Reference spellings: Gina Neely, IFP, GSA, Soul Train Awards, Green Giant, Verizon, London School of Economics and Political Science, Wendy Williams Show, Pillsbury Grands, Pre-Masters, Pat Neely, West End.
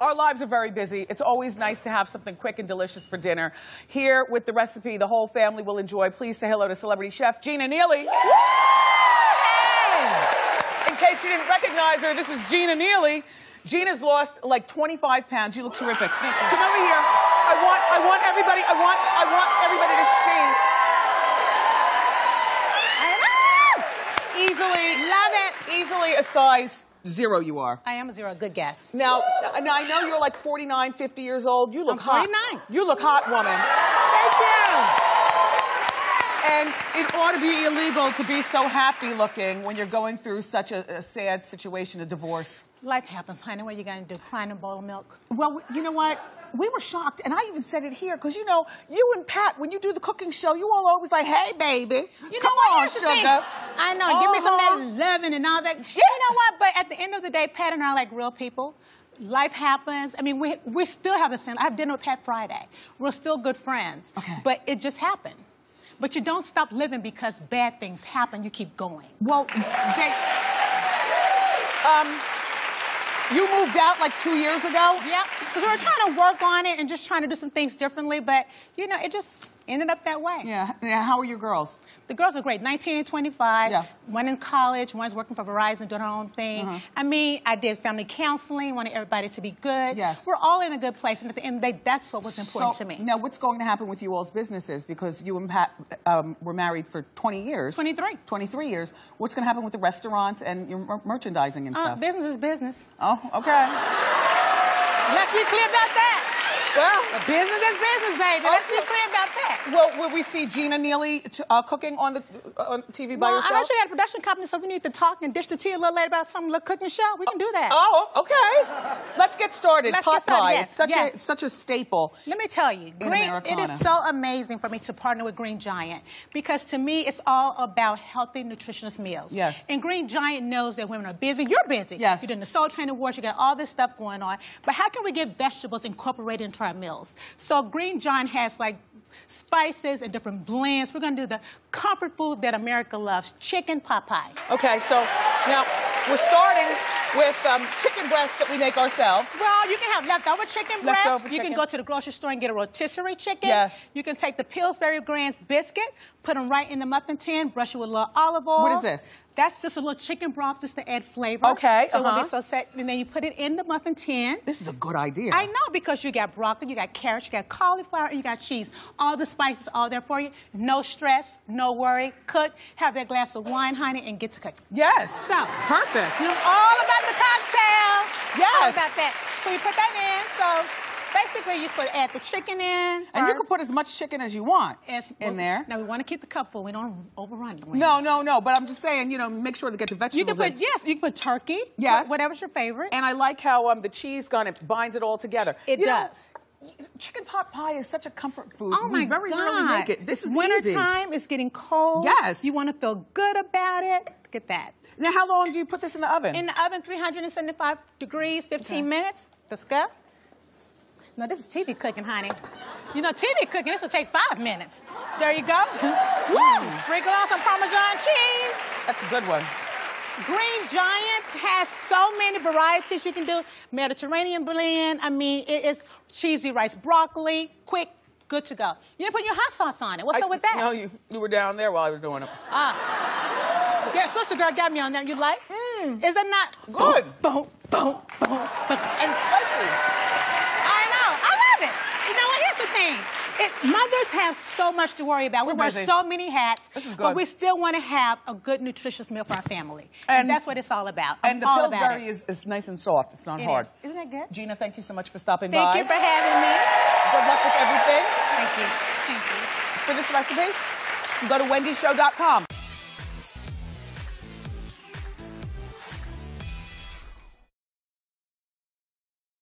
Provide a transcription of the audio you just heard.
Our lives are very busy. It's always nice to have something quick and delicious for dinner. Here with the recipe the whole family will enjoy. Please say hello to celebrity chef Gina Neely. Hey! In case you didn't recognize her, this is Gina Neely. Gina's lost like 25 pounds. You look terrific. Come over here. I want everybody to see. Easily a size 0 you are. I am a 0, good guess. Now I know you're like 49, 50 years old. You look hot. I'm 49. You look hot, woman. Thank you. And it ought to be illegal to be so happy looking when you're going through such a sad situation, a divorce. Life happens, honey. What are you going to do? Cry in a bowl of milk? Well, you know what? We were shocked, and I even said it here, because, you know, you and Pat, when you do the cooking show, you all always like, hey, baby, you come on, sugar. I know, give me some of that loving and all that. Yeah. You know what? But at the end of the day, Pat and I are like real people. Life happens. I mean, we still have the same. I have dinner with Pat Friday. We're still good friends. Okay. But it just happened. But you don't stop living because bad things happen. You keep going. Well, you moved out like 2 years ago? Yeah, because we were trying to work on it and just trying to do some things differently, but, you know, it just ended up that way. Yeah. Yeah. How are your girls? The girls are great, 19 and 25. Yeah. One in college, one's working for Verizon, doing her own thing. I mean, I did family counseling, wanted everybody to be good. Yes. We're all in a good place, and at the end of the day, that's what was important to me. Now, what's going to happen with you all's businesses? Because you and Pat were married for 20 years. 23. 23 years. What's going to happen with the restaurants and your merchandising and stuff? Business is business. Oh, okay. Let's be clear about that. Well, business is business, baby. Let's be clear about that. Well, will we see Gina Neely cooking on the on TV by herself? I know she had a production company, so we need to talk and dish the tea a little later about some little cooking show. We can do that. Oh, okay. Let's get started. Pot pie. Yes. It's such a staple. Let me tell you, it is so amazing for me to partner with Green Giant, because to me, it's all about healthy, nutritious meals. Yes. And Green Giant knows that women are busy. You're busy. Yes. You're doing the Soul Train Awards. You got all this stuff going on. But how can we get vegetables incorporated into our meals? So Green Giant has like spices and different blends. We're going to do the comfort food that America loves, chicken pot pie. Okay, so now we're starting with chicken breasts that we make ourselves. Well, you can have leftover chicken breasts. You can go to the grocery store and get a rotisserie chicken. Yes. You can take the Pillsbury Grands biscuit, put them right in the muffin tin, brush it with a little olive oil. What is this? That's just a little chicken broth just to add flavor. Okay, so it'll be so set, and then you put it in the muffin tin. This is a good idea. I know, because you got broccoli, you got carrots, you got cauliflower, and you got cheese. All the spices all there for you. No stress, no worry. Cook, have that glass of wine, honey, and get to cook. Yes. So. Perfect. You know all about the cocktail. Yes. All about that. So you put that in, so. Basically, you put add the chicken in first. And you can put as much chicken as you want in there. Now, we want to keep the cup full. We don't overrun it. No. But I'm just saying, you know, make sure to get the vegetables in. Yes, you can put turkey. Yes. Whatever's your favorite. And I like how the cheese kind of binds it all together. It does. Chicken pot pie is such a comfort food. Oh, my God. We very rarely make it. This is winter time. It's getting cold. Yes. You want to feel good about it. Look at that. Now, how long do you put this in the oven? In the oven, 375 degrees, 15 minutes. Let's go. No, this is TV cooking, honey. You know, TV cooking, this will take 5 minutes. There you go. Woo! Sprinkle on some Parmesan cheese. That's a good one. Green Giant has so many varieties you can do. Mediterranean blend. I mean, it is cheesy rice, broccoli, quick, good to go. You didn't put your hot sauce on it. What's up with that? No, you were down there while I was doing it. Your sister girl got me on that. You like? Is it not good? Boom, boom, boom, boom. And mothers have so much to worry about. We wear so many hats, but we still want to have a good, nutritious meal for our family. And that's what it's all about. And the Pillsbury is nice and soft. It's not hard. Isn't that good? Gina, thank you so much for stopping by. Thank you for having me. Good luck with everything. Thank you. Thank you. For this recipe, go to wendyshow.com.